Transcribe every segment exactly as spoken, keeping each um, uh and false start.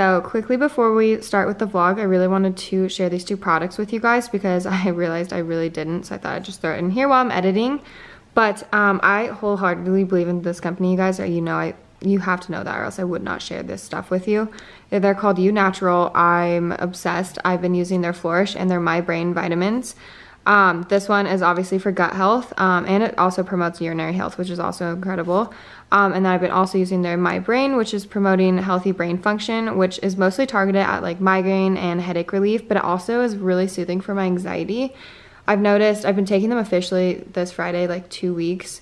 So quickly before we start with the vlog, I really wanted to share these two products with you guys because I realized I really didn't, so I thought I'd just throw it in here while I'm editing. But um, I wholeheartedly believe in this company, you guys, or you know I you have to know that or else I would not share this stuff with you. They're called Eu Natural. I'm obsessed. I've been using their Flourish and their My Brain vitamins. Um, this one is obviously for gut health, um, and it also promotes urinary health, which is also incredible. Um, and then I've been also using their My Brain, which is promoting healthy brain function, which is mostly targeted at like migraine and headache relief, but it also is really soothing for my anxiety. I've noticed, I've been taking them officially this Friday, like two weeks.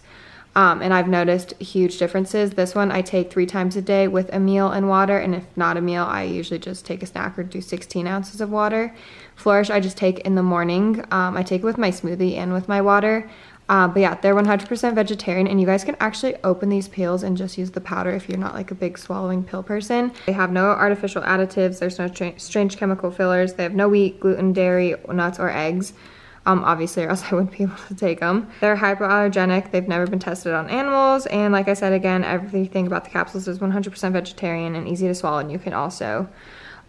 Um, and I've noticed huge differences. This one I take three times a day with a meal and water, and if not a meal, I usually just take a snack or do sixteen ounces of water. Flourish I just take in the morning. Um, I take it with my smoothie and with my water. Uh, but yeah, they're one hundred percent vegetarian, and you guys can actually open these pills and just use the powder if you're not like a big swallowing pill person. They have no artificial additives, there's no strange chemical fillers, they have no wheat, gluten, dairy, nuts, or eggs. Um, obviously, or else I wouldn't be able to take them. They're hypoallergenic, they've never been tested on animals, and like I said again, everything about the capsules is one hundred percent vegetarian and easy to swallow, and you can also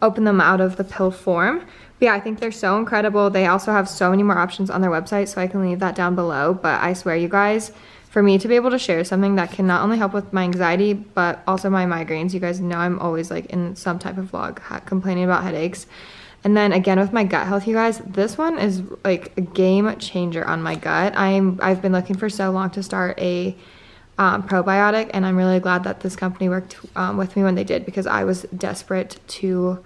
open them out of the pill form. But yeah, I think they're so incredible. They also have so many more options on their website, so I can leave that down below, but I swear you guys, for me to be able to share something that can not only help with my anxiety, but also my migraines, you guys know I'm always like in some type of vlog complaining about headaches. And then again with my gut health, you guys, this one is like a game changer on my gut. I'm, I've been looking for so long to start a um, probiotic, and I'm really glad that this company worked um, with me when they did, because I was desperate to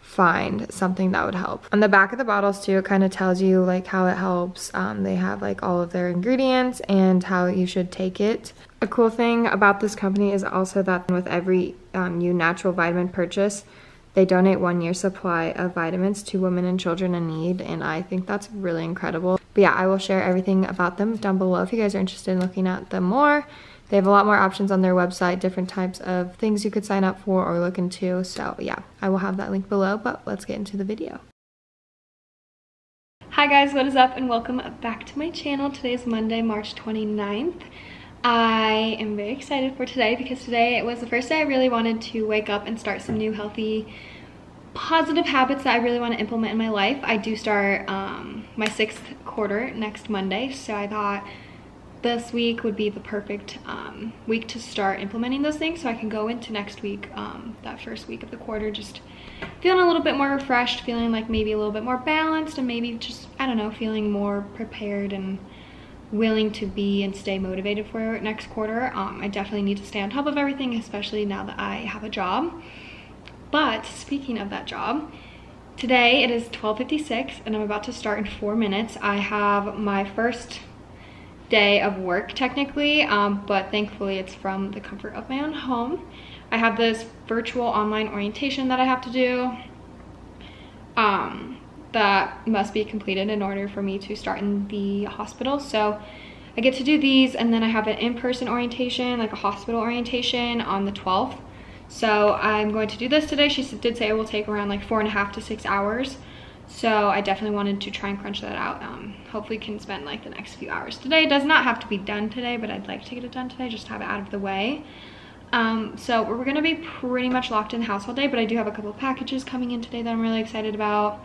find something that would help. On the back of the bottles too, it kind of tells you like how it helps. Um, they have like all of their ingredients and how you should take it. A cool thing about this company is also that with every um, Eu Natural vitamin purchase, they donate one year supply of vitamins to women and children in need, and I think that's really incredible. But yeah, I will share everything about them down below if you guys are interested in looking at them more. They have a lot more options on their website, different types of things you could sign up for or look into. So yeah, I will have that link below, but let's get into the video. Hi guys, what is up and welcome back to my channel. Today is Monday, March twenty-ninth. I am very excited for today because today it was the first day I really wanted to wake up and start some new healthy positive habits that I really want to implement in my life. I do start um, my sixth quarter next Monday, so I thought this week would be the perfect um, week to start implementing those things so I can go into next week, um, that first week of the quarter, just feeling a little bit more refreshed, feeling like maybe a little bit more balanced, and maybe just, I don't know, feeling more prepared and willing to be and stay motivated for next quarter. Um, I definitely need to stay on top of everything, especially now that I have a job. But speaking of that job, today it is twelve fifty-six and I'm about to start in four minutes. I have my first day of work technically, um, but thankfully it's from the comfort of my own home. I have this virtual online orientation that I have to do. Um, that must be completed in order for me to start in the hospital. So I get to do these, and then I have an in-person orientation, like a hospital orientation on the twelfth. So I'm going to do this today. She did say it will take around like four and a half to six hours. So I definitely wanted to try and crunch that out. Um, hopefully can spend like the next few hours today. It does not have to be done today, but I'd like to get it done today, just to have it out of the way. Um, so we're gonna be pretty much locked in the house all day, but I do have a couple packages coming in today that I'm really excited about.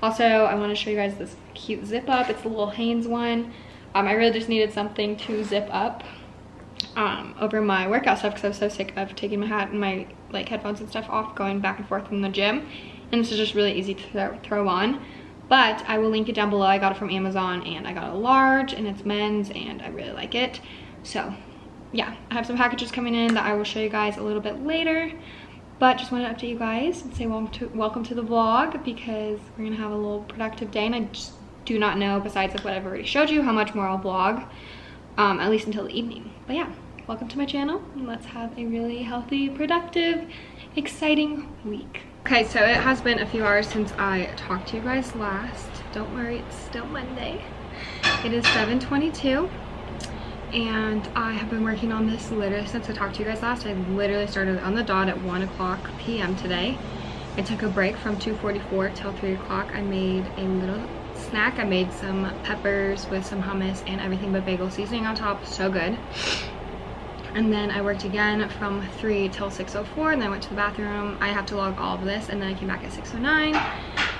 Also, I want to show you guys this cute zip up. It's a little Hanes one. Um, I really just needed something to zip up um, over my workout stuff because I was so sick of taking my hat and my like headphones and stuff off, going back and forth from the gym. And this is just really easy to th throw on. But I will link it down below. I got it from Amazon and I got a large, and it's men's, and I really like it. So yeah, I have some packages coming in that I will show you guys a little bit later. But just wanted to update you guys and say welcome to, welcome to the vlog, because we're gonna have a little productive day, and I just do not know, besides of what I've already showed you, how much more I'll vlog, um, at least until the evening. But yeah, welcome to my channel, and let's have a really healthy, productive, exciting week. Okay, so it has been a few hours since I talked to you guys last. Don't worry, it's still Monday. It is seven twenty-two. And I have been working on this literally since I talked to you guys last. I literally started on the dot at one o'clock p m today. I took a break from two forty-four till three o'clock. I made a little snack. I made some peppers with some hummus and everything but bagel seasoning on top. So good. and then I worked again from three till six oh four, and then I went to the bathroom. I have to log all of this, and then I came back at six oh nine,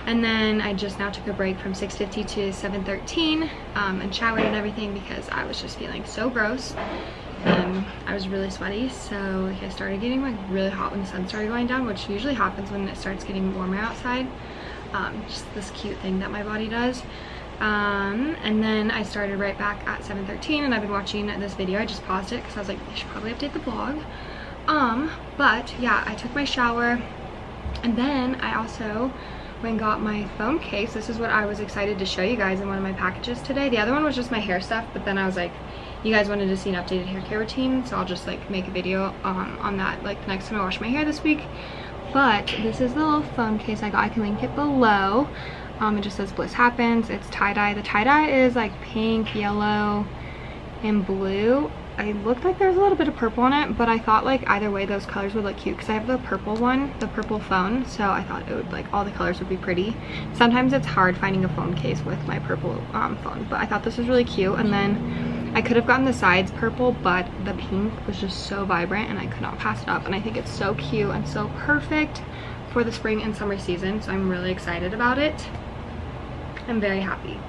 and then I just now took a break from six fifty to seven thirteen um, and showered and everything because I was just feeling so gross. Um, I was really sweaty, so like I started getting like really hot when the sun started going down, which usually happens when it starts getting warmer outside. Um, just this cute thing that my body does. Um, and then I started right back at seven thirteen, and I've been watching this video. I just paused it because I was like, I should probably update the vlog. Um, but yeah, I took my shower, and then I also went and got my phone case. This is what I was excited to show you guys in one of my packages today. The other one was just my hair stuff, but then I was like, you guys wanted to see an updated hair care routine, so I'll just like make a video um, on that like the next time I wash my hair this week. But this is the little phone case I got. I can link it below. Um, it just says Bliss Happens. It's tie-dye. The tie-dye is like pink, yellow, and blue. It looked like there was a little bit of purple on it, but I thought like either way those colors would look cute because I have the purple one, the purple phone, so I thought it would like all the colors would be pretty. Sometimes it's hard finding a phone case with my purple um, phone, but I thought this was really cute. And then I could have gotten the sides purple, but the pink was just so vibrant and I could not pass it up, and I think it's so cute and so perfect for the spring and summer season, so I'm really excited about it. I'm very happy.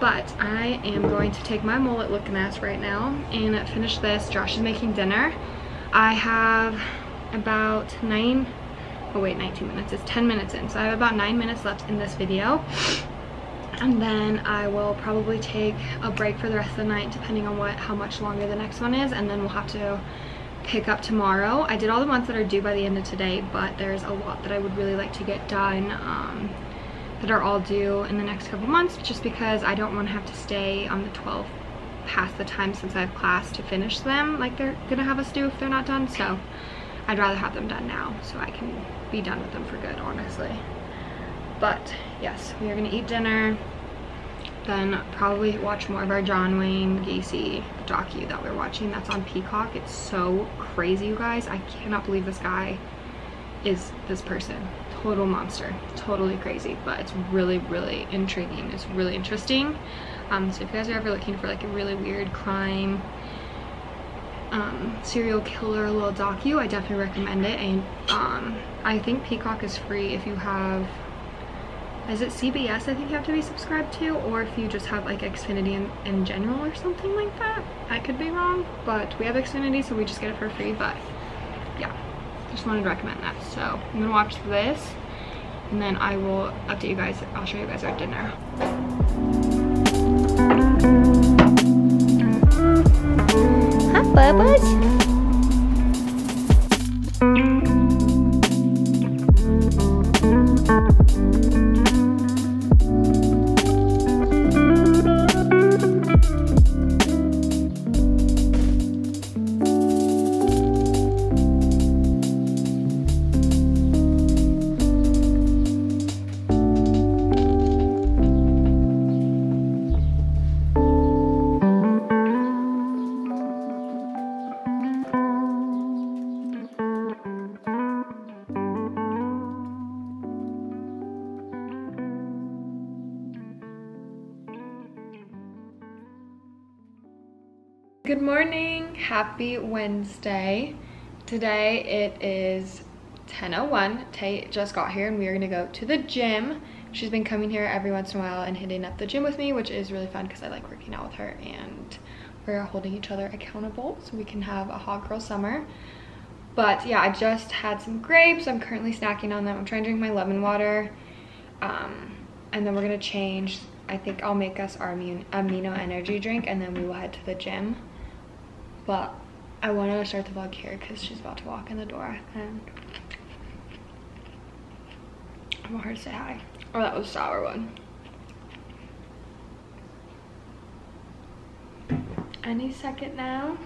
But I am going to take my mullet looking ass right now and finish this. Josh is making dinner. I have about nine, oh wait, nineteen minutes. It's ten minutes in, so I have about nine minutes left in this video. And then I will probably take a break for the rest of the night, depending on what how much longer the next one is, and then we'll have to pick up tomorrow. I did all the ones that are due by the end of today, but there's a lot that I would really like to get done um, that are all due in the next couple months, just because I don't want to have to stay on the twelfth past the time since I have class to finish them like they're gonna have us do if they're not done. So I'd rather have them done now so I can be done with them for good, honestly. But yes, we are gonna eat dinner, then probably watch more of our John Wayne Gacy docu that we're watching that's on Peacock. It's so crazy, you guys. I cannot believe this guy is this person. Total monster, totally crazy, but it's really, really intriguing. It's really interesting. Um, so if you guys are ever looking for like a really weird crime, um, serial killer little docu, I definitely recommend it. And um, I think Peacock is free if you have, is it C B S I think you have to be subscribed to, or if you just have like Xfinity in, in general or something like that. I could be wrong, but we have Xfinity, so we just get it for free. But yeah, just wanted to recommend that. So I'm gonna watch this, and then I will update you guys. I'll show you guys our dinner. Hi, Bubba's. Good morning, happy Wednesday. Today it is ten oh one. Tay just got here and we are gonna go to the gym. She's been coming here every once in a while and hitting up the gym with me, which is really fun because I like working out with her and we're holding each other accountable so we can have a hot girl summer. But yeah, I just had some grapes. I'm currently snacking on them. I'm trying to drink my lemon water. Um, and then we're gonna change. I think I'll make us our amino energy drink and then we will head to the gym. But I wanted to start the vlog here because she's about to walk in the door and I want her to say hi. Oh, that was a sour one. Any second now.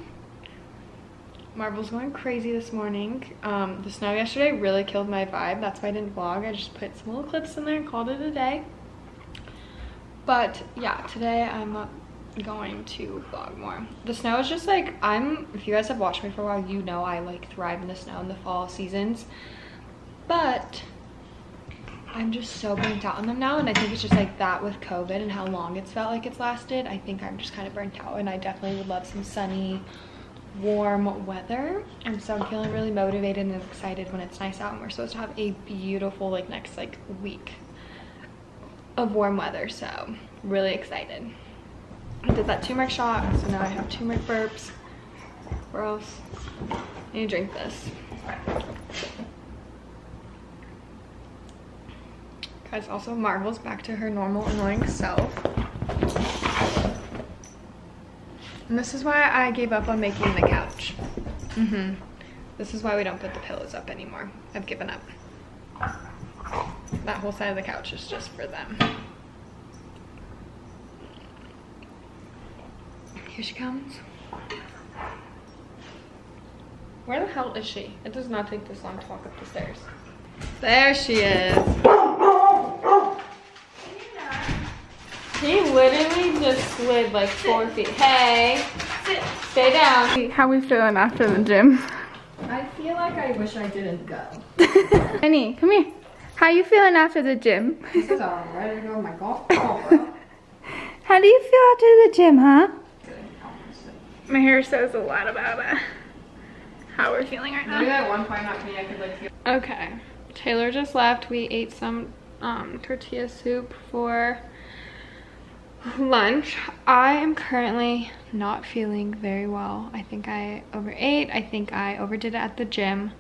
Marvel's going crazy this morning. Um, the snow yesterday really killed my vibe. That's why I didn't vlog. I just put some little clips in there and called it a day. But yeah, today I'm up going to vlog more. The snow is just like, I'm if you guys have watched me for a while, you know I like thrive in the snow in the fall seasons, but I'm just so burnt out on them now. And I think it's just like that with COVID and how long it's felt like it's lasted. I think I'm just kind of burnt out, and I definitely would love some sunny warm weather, and so I'm feeling really motivated and excited when it's nice out, and we're supposed to have a beautiful like next like week of warm weather, so really excited. I did that turmeric shot, so now I have turmeric burps. Gross. I need to drink this. Guys, also Marvel's back to her normal annoying self. And this is why I gave up on making the couch. Mm-hmm. This is why we don't put the pillows up anymore. I've given up. That whole side of the couch is just for them. Here she comes. Where the hell is she? It does not take this long to walk up the stairs. There she is. He literally just slid like four feet. Hey, sit. Stay down. How we feeling after the gym? I feel like I wish I didn't go. Annie, come here. How you feeling after the gym? This is all right. I'm ready to go to my golf ball, bro. How do you feel after the gym, huh? Good, honestly. My hair says a lot about it. How we're feeling right now. Maybe at one point not me, I could like feel. Okay, Taylor just left. We ate some um, tortilla soup for lunch. I am currently not feeling very well. I think I overate. I think I overdid it at the gym.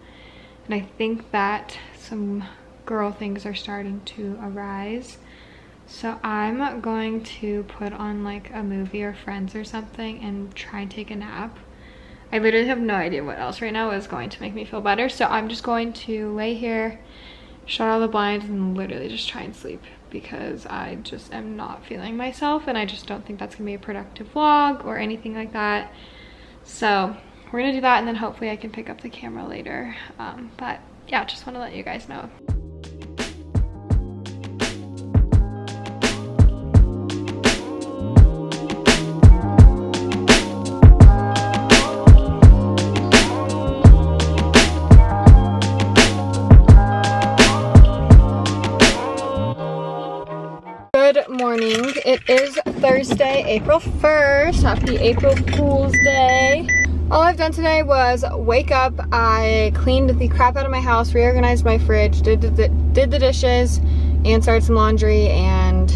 And I think that some girl things are starting to arise. So I'm going to put on like a movie or Friends or something and try and take a nap. I literally have no idea what else right now is going to make me feel better. So I'm just going to lay here, shut all the blinds, and literally just try and sleep because I just am not feeling myself, and I just don't think that's gonna be a productive vlog or anything like that. So we're gonna do that, and then hopefully I can pick up the camera later. Um, but yeah, just wanna let you guys know. Morning. It is Thursday, April first. Happy April Fool's Day. All I've done today was wake up. I cleaned the crap out of my house, reorganized my fridge, did the, did the dishes, and started some laundry and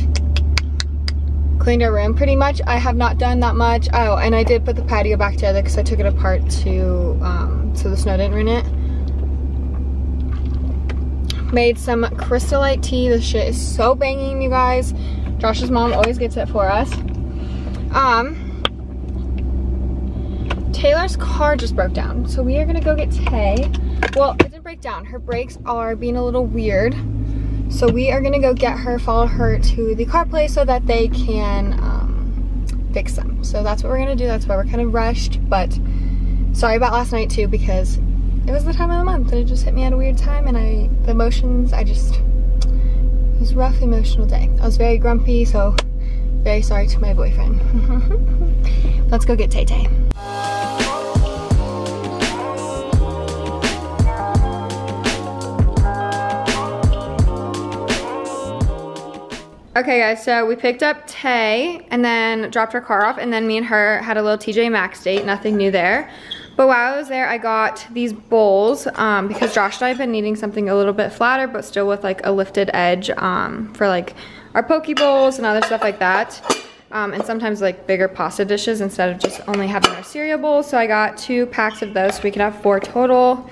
cleaned our room pretty much. I have not done that much. Oh, and I did put the patio back together because I took it apart to um, so the snow didn't ruin it. Made some Crystal Light tea. This shit is so banging, you guys. Josh's mom always gets it for us. Um, Taylor's car just broke down, so we are gonna go get Tay. Well, it didn't break down. Her brakes are being a little weird, so we are gonna go get her, follow her to the car place so that they can um, fix them. So that's what we're gonna do. That's why we're kind of rushed, but sorry about last night too, because it was the time of the month and it just hit me at a weird time, and I, the emotions, I just, it was a rough emotional day. I was very grumpy, so very sorry to my boyfriend. Let's go get Tay Tay. Okay guys, so we picked up Tay and then dropped her car off, and then me and her had a little T J Maxx date, nothing new there. But while I was there, I got these bowls um, because Josh and I have been needing something a little bit flatter but still with like a lifted edge um, for like our poke bowls and other stuff like that. Um, and sometimes like bigger pasta dishes instead of just only having our cereal bowls. So I got two packs of those so we could have four total.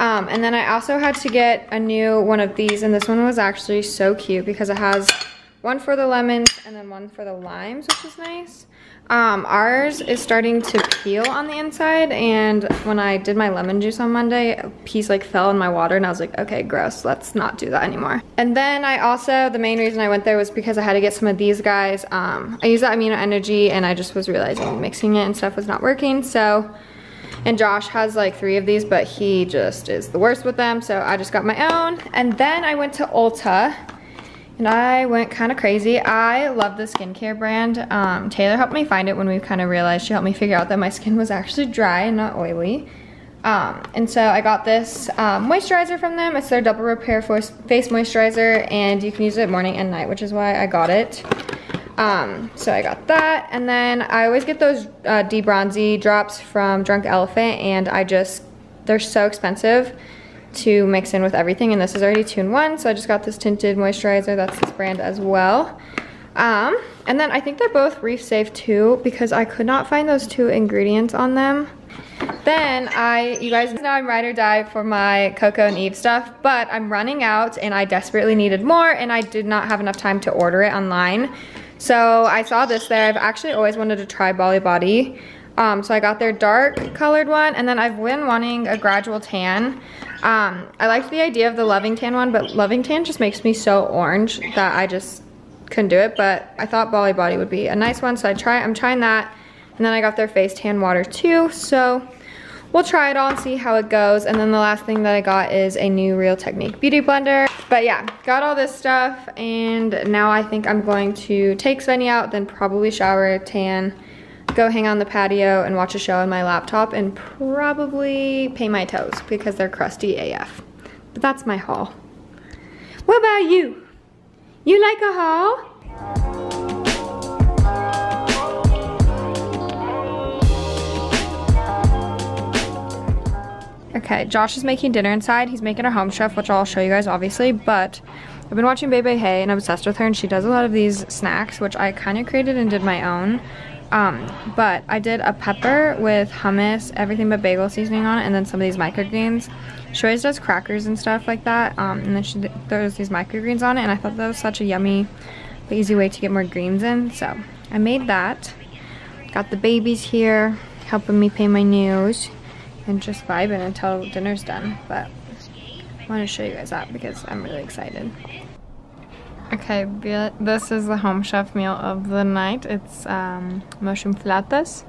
Um, and then I also had to get a new one of these, and this one was actually so cute because it has one for the lemons and then one for the limes, which is nice. Um, ours is starting to peel on the inside, and when I did my lemon juice on Monday, a piece like fell in my water, and I was like, okay, gross, let's not do that anymore. And then I also, the main reason I went there was because I had to get some of these guys. Um, I use that amino energy, and I just was realizing mixing it and stuff was not working, so, and Josh has like three of these, but he just is the worst with them, so I just got my own. And then I went to Ulta. And I went kind of crazy. I love the skincare brand. Um, Taylor helped me find it when we kind of realized, she helped me figure out that my skin was actually dry and not oily. Um, and so I got this um, moisturizer from them. It's their Double Repair Face Moisturizer, and you can use it morning and night, which is why I got it. Um, so I got that, and then I always get those uh, de-bronzy drops from Drunk Elephant, and I just, they're so expensive to mix in with everything, and this is already two in one, so I just got this tinted moisturizer. That's this brand as well. Um, and then I think they're both reef safe too, because I could not find those two ingredients on them. Then I, you guys know I'm ride or die for my Coco and Eve stuff, but I'm running out and I desperately needed more, and I did not have enough time to order it online. So I saw this there. I've actually always wanted to try Bali Body. Um, so I got their dark colored one, and then I've been wanting a gradual tan. Um, I liked the idea of the Loving Tan one, but Loving Tan just makes me so orange that I just couldn't do it, but I thought Bali Body would be a nice one, so I try, I'm trying that. And then I got their face tan water too, so we'll try it all and see how it goes. And then the last thing that I got is a new Real Technique beauty blender. But yeah, got all this stuff, and now I think I'm going to take Svenny out, then probably shower, tan, go hang on the patio and watch a show on my laptop, and probably paint my toes because they're crusty A F. But that's my haul. What about you? You like a haul? Okay, Josh is making dinner inside. He's making a Home Chef, which I'll show you guys obviously, but I've been watching Bebe Hey, and I'm obsessed with her, and she does a lot of these snacks, which I kind of created and did my own. Um, but I did a pepper with hummus, everything but bagel seasoning on it, and then some of these microgreens. She always does crackers and stuff like that, um, and then she th throws these microgreens on it, and I thought that was such a yummy, but easy way to get more greens in, so I made that. Got the babies here, helping me paint my nails, and just vibing until dinner's done, but I want to show you guys that because I'm really excited. Okay, this is the Home Chef meal of the night. It's um, mochumflatas.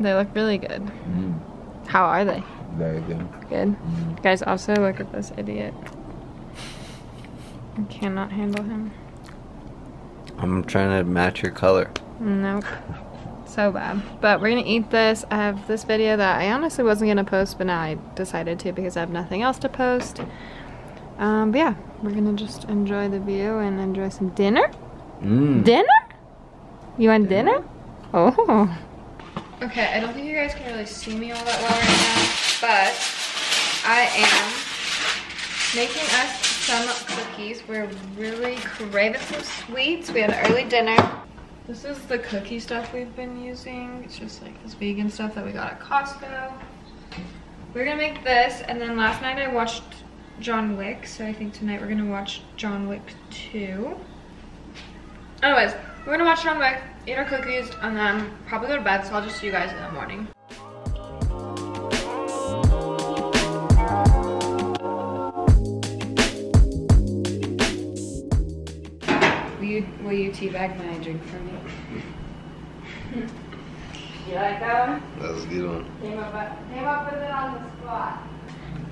They look really good. Mm. How are they? Very good. Good. Mm. You guys, also look at this idiot. I cannot handle him. I'm trying to match your color. Nope. So bad. But we're gonna eat this. I have this video that I honestly wasn't gonna post, but now I decided to because I have nothing else to post. Um, but yeah, we're gonna just enjoy the view and enjoy some dinner. Mm. Dinner? You want dinner? dinner? Oh. Okay, I don't think you guys can really see me all that well right now, but I am making us some cookies. We're really craving some sweets. We had an early dinner. This is the cookie stuff we've been using. It's just like this vegan stuff that we got at Costco. We're gonna make this, and then last night I watched John Wick, so I think tonight we're gonna watch John Wick two. Anyways, we're gonna watch John Wick, eat our cookies, and then probably go to bed, so I'll just see you guys in the morning. Will you, will you teabag my drink for me? You like that one? That was a good one. Came up, came up with it on the spot.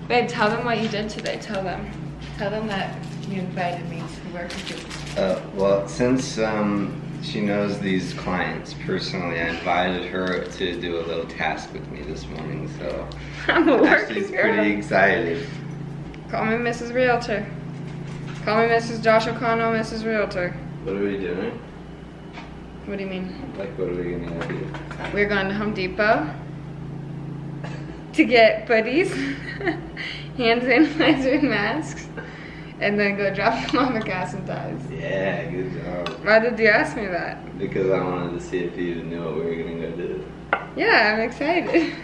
Babe, tell them what you did today. Tell them. Tell them that you invited me to work with you. Uh, well, since um, she knows these clients personally, I invited her to do a little task with me this morning, so I'm a working she's girl. Pretty excited. Call me Missus Realtor. Call me Missus Josh O'Connell, Missus Realtor. What are we doing? What do you mean? Like, what are we going to do? We're going to Home Depot to get buddies, hand sanitizer and masks, and then go drop them off at gas and ties. Yeah, good job. Why did you ask me that? Because I wanted to see if you even knew what we were gonna go do. Yeah, I'm excited.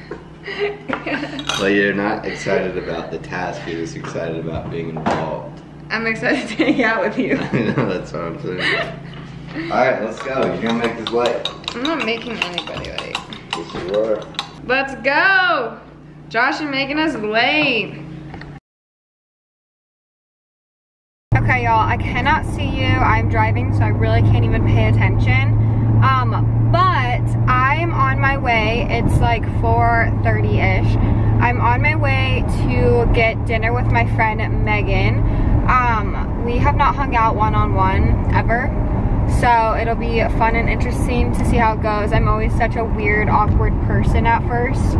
Yeah. Well, you're not excited about the task, you're just excited about being involved. I'm excited to hang out with you. I know, that's what I'm saying. Alright, let's go. You're gonna make this late. I'm not making anybody late. Yes, you are. Let's go! Josh is making us late. Okay, y'all, I cannot see you. I'm driving, so I really can't even pay attention. Um, but I'm on my way. It's like four thirty-ish. I'm on my way to get dinner with my friend Megan. Um, we have not hung out one-on-one ever, so it'll be fun and interesting to see how it goes. I'm always such a weird, awkward person at first.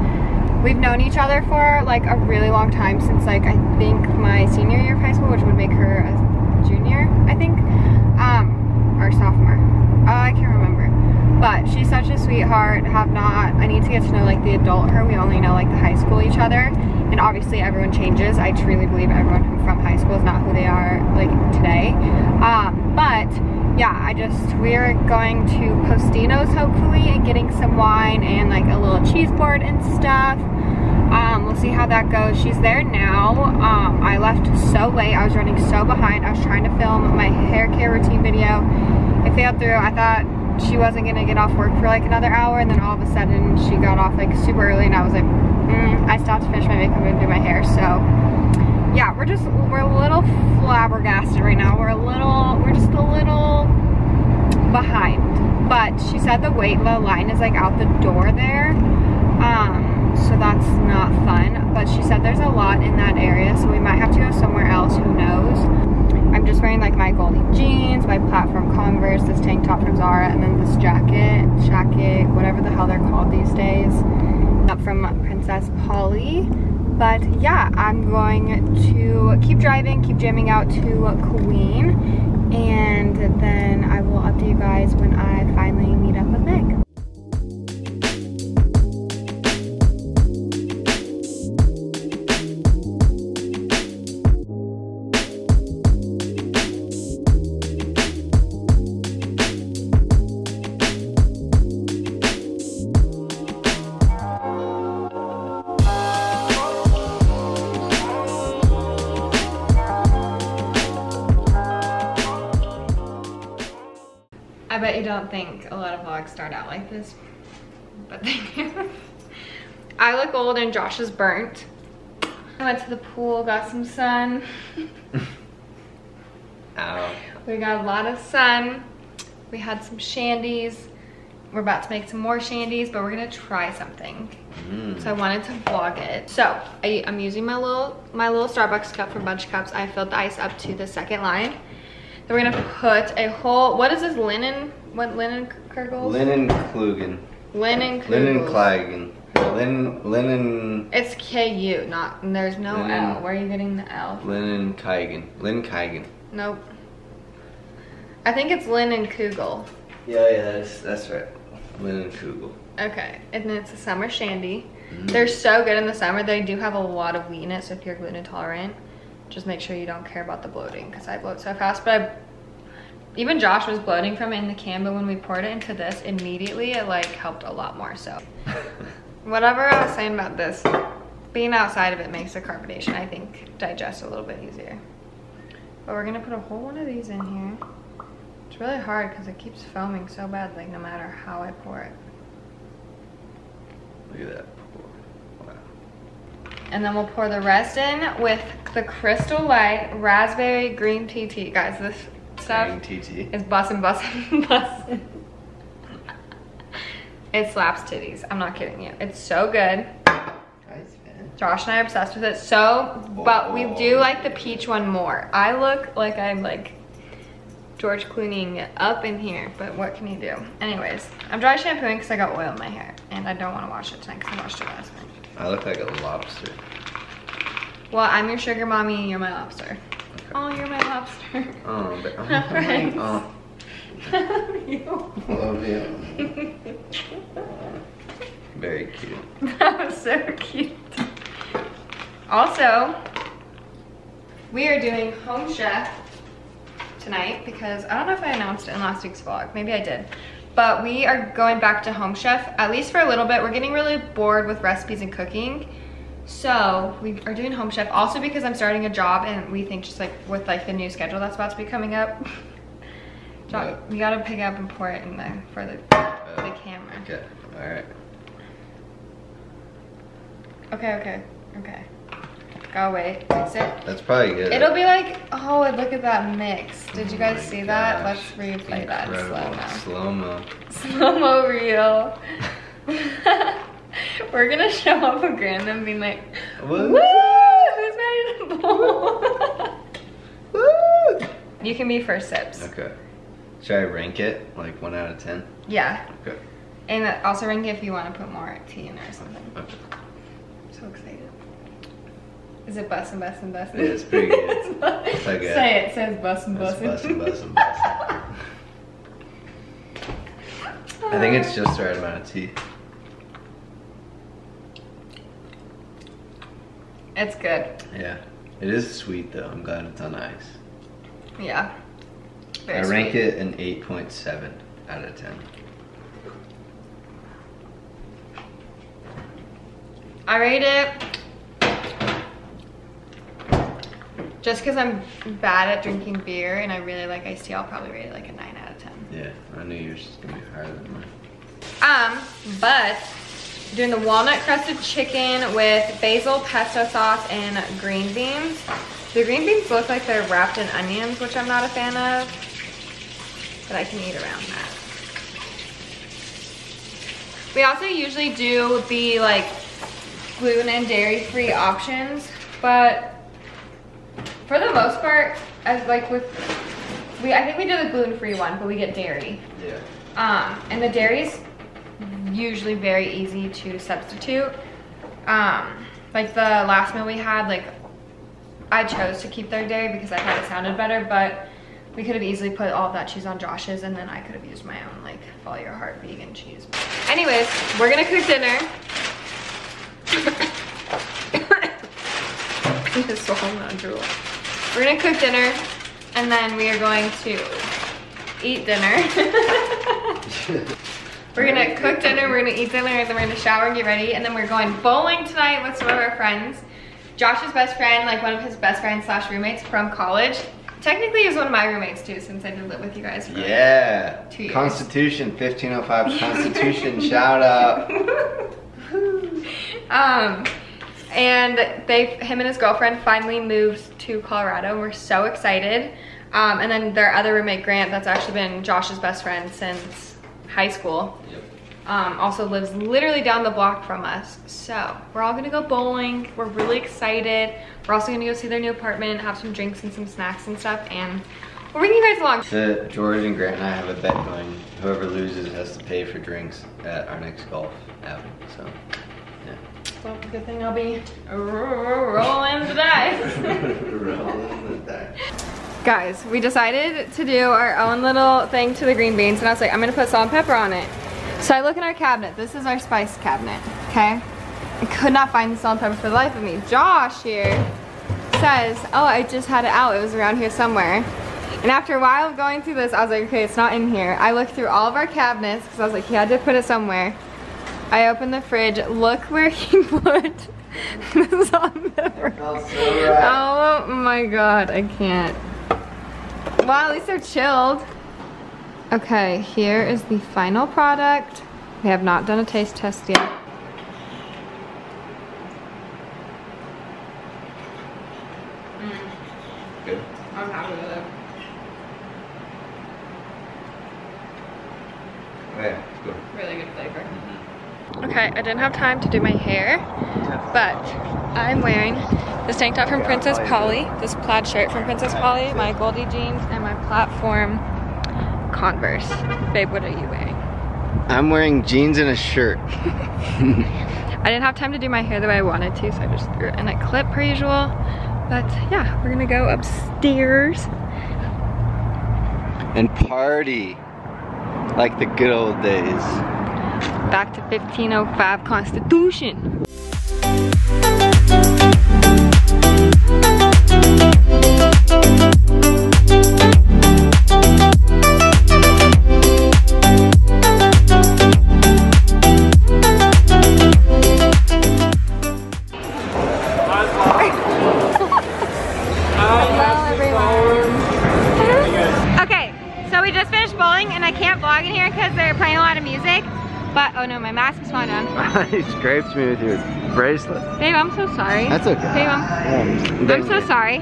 We've known each other for like a really long time, since like I think my senior year of high school, which would make her a junior, I think. Um, or sophomore. Uh, I can't remember. But she's such a sweetheart. Have not. I need to get to know like the adult her. We only know like the high school each other. And obviously everyone changes. I truly believe everyone from high school is not who they are like today. Um, but yeah, I just, we're going to Postino's hopefully and getting some wine and like a little cheese board and stuff. Um, we'll see how that goes. She's there now. Um, I left so late. I was running so behind. I was trying to film my hair care routine video. It failed through. I thought she wasn't gonna get off work for like another hour, and then all of a sudden she got off like super early, and I was like, mm. I stopped to finish my makeup and do my hair. So yeah, we're just, we're a little flabbergasted right now. We're a little, we're just a little behind. But she said the wait, the line is like out the door there. Um, so that's not fun. But she said there's a lot in that area, so we might have to go somewhere else, who knows. I'm just wearing like my Goldie jeans, my platform Converse, this tank top from Zara, and then this jacket, jacket, whatever the hell they're called these days, up from Princess Polly. But yeah, I'm going to keep driving, keep jamming out to Queen, and then I will update you guys when I finally meet up with Nick. I bet you don't think a lot of vlogs start out like this, but they do. I look old and Josh is burnt. I went to the pool, got some sun. Ow. We got a lot of sun. We had some shandies. We're about to make some more shandies, but we're gonna try something. Mm. So I wanted to vlog it. So I, I'm using my little, my little Starbucks cup from Bunch of Cups. I filled the ice up to the second line. So we're gonna put a whole, what is this, linen, what, Leinenkugel? Leinenkugel. Leinenkugel. Leinenkugel. Linen. It's K U, not, there's no linen, L. Where are you getting the L? Leinenkugel. Leinenkugel. Nope. I think it's Leinenkugel. Yeah, yeah, that's, that's right. Leinenkugel. Okay, and then it's a summer shandy. Mm. They're so good in the summer. They do have a lot of wheat in it, so if you're gluten intolerant, just make sure you don't care about the bloating, because I bloat so fast. But I, even Josh was bloating from it in the can, but when we poured it into this immediately, it like helped a lot more. So whatever I was saying about this, being outside of it makes the carbonation, I think, digest a little bit easier. But we're gonna put a whole one of these in here. It's really hard because it keeps foaming so bad, like no matter how I pour it. Look at that. And then we'll pour the rest in with the Crystal Light Raspberry Green Tea Tea. Guys, this stuff green tea tea. is bussin', bussin', bussin'. It slaps titties. I'm not kidding you. It's so good. Josh and I are obsessed with it. So, but we do like the peach one more. I look like I'm like George Clooney up in here, but what can you do? Anyways, I'm dry shampooing because I got oil in my hair, and I don't want to wash it tonight because I washed it last night. I look like a lobster. Well, I'm your sugar mommy and you're my lobster. Okay. Oh, you're my lobster. Oh, but I'm my friends. Oh. Love you. Love you. Very cute. That was so cute. Also, we are doing Home Chef tonight because I don't know if I announced it in last week's vlog. Maybe I did. But we are going back to Home Chef, at least for a little bit. We're getting really bored with recipes and cooking. So we are doing Home Chef, also because I'm starting a job, and we think just like with like the new schedule that's about to be coming up. Job, you gotta pick up and pour it in there for the, uh, the camera. Okay, all right. Okay, okay, okay. Go wait, mix it. That's probably good. It'll be like, oh, look at that mix. Did you guys oh see gosh. that? Let's replay Incredible. that in slow-mo. Slow-mo. Slow-mo reel. We're gonna show up a grand and be like, woo, woo, who's made a bowl? Woo! You can be first sips. Okay. Should I rank it, like one out of ten? Yeah. Okay. And also rank it if you want to put more tea in or something. Okay. I'm so excited. Is it bussin', bussin', bussin'? Yeah, it's pretty good. It's like Say a, it, says bussin', bussin'. Bussin', bussin', bussin'. I think it's just the right amount of tea. It's good. Yeah. It is sweet though. I'm glad it's on ice. Yeah. Very I sweet. rank it an eight point seven out of ten. I rate it, just because I'm bad at drinking beer and I really like iced tea, I'll probably rate it like a nine out of ten. Yeah, I knew yours was going to be higher than mine. Um, but doing the walnut crusted chicken with basil, pesto sauce, and green beans. The green beans look like they're wrapped in onions, which I'm not a fan of, but I can eat around that. We also usually do the like gluten and dairy-free options, but for the most part, as like with, we I think we do the gluten-free one, but we get dairy. Yeah. Um, and the dairy's usually very easy to substitute. Um, like the last meal we had, like I chose to keep their dairy because I thought it sounded better, but we could have easily put all of that cheese on Josh's, and then I could have used my own like follow your heart vegan cheese. Anyways, we're gonna cook dinner. I'm just swallowing that drool. We're gonna cook dinner, and then we are going to eat dinner. We're gonna cook dinner, we're gonna eat dinner, and then we're gonna shower and get ready, and then we're going bowling tonight with some of our friends. Josh's best friend, like one of his best friends slash roommates from college, technically he was one of my roommates too, since I did live with you guys for yeah. like two years. Constitution, fifteen oh five Constitution, shout out. Um, and they, him and his girlfriend finally moved to Colorado, and we're so excited. Um, and then their other roommate, Grant, that's actually been Josh's best friend since high school. Yep. Um, also lives literally down the block from us. So we're all gonna go bowling. We're really excited. We're also gonna go see their new apartment, have some drinks and some snacks and stuff, and we'll bring you guys along. So George and Grant and I have a bet going. Whoever loses has to pay for drinks at our next golf outing, so. Well, good thing I'll be rolling the dice. Rolling the dice. Guys, we decided to do our own little thing to the green beans, and I was like, I'm gonna put salt and pepper on it. So I look in our cabinet. This is our spice cabinet, okay? I could not find the salt and pepper for the life of me. Josh here says, oh, I just had it out. It was around here somewhere. And after a while of going through this, I was like, okay, it's not in here. I looked through all of our cabinets, because I was like, he had to put it somewhere. I opened the fridge, look where he put this on the fridge. Oh my god, I can't. Well, at least they're chilled. Okay, here is the final product. We have not done a taste test yet. Mm. Good. I'm happy with it. Oh yeah, it's good. Really good flavor. Mm-hmm. Okay, I didn't have time to do my hair, but I'm wearing this tank top from Princess Polly, this plaid shirt from Princess Polly, my Goldie jeans, and my platform Converse. Babe, what are you wearing? I'm wearing jeans and a shirt. I didn't have time to do my hair the way I wanted to, so I just threw it in a clip per usual. But yeah, we're gonna go upstairs and party like the good old days. Back to fifteen oh five Constitution. Okay, so we just finished bowling, and I can't vlog in here because they're playing a lot of music. But, oh no, my mask is falling down. You scraped me with your bracelet. Babe, I'm so sorry. That's okay. Babe, I'm, I'm so sorry.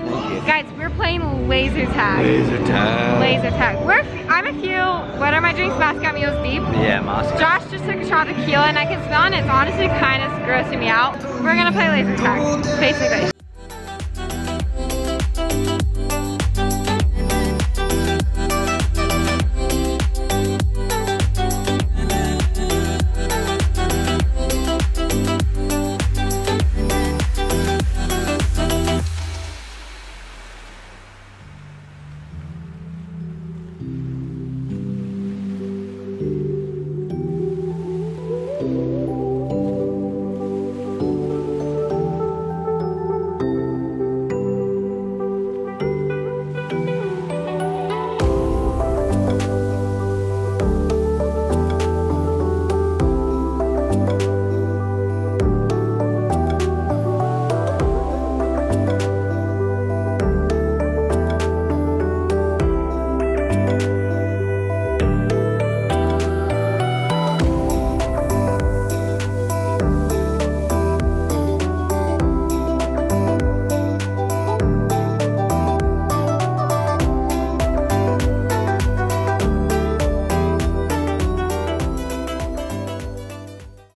Guys, we're playing laser tag. Laser tag. Laser tag. We're, I'm a few, what are my drinks? Moscow Mules Deep. Yeah, Moscow. Josh just took a shot of tequila, and I can smell it. It's honestly kind of grossing me out. We're going to play laser tag, basically.